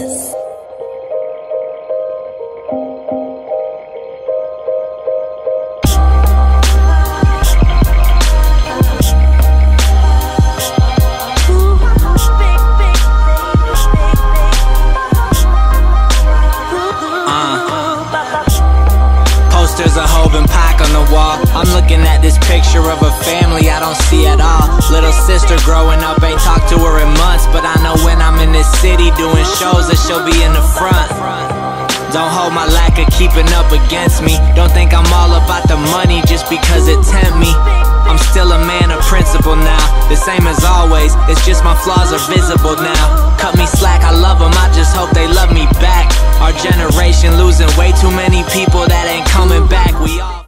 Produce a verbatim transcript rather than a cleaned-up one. Yes. There's a hoe and pack on the wall. I'm looking at this picture of a family I don't see at all. Little sister growing up, ain't talked to her in months, but I know when I'm in this city doing shows that she'll be in the front. Don't hold my lack of keeping up against me. Don't think I'm all about the money just because it tempt me. I'm still a man of principle now, the same as always, it's just my flaws are visible now. Cut me slack, I love them, I just hope they love me back. Our generation losing way too many people that ain't coming back. We all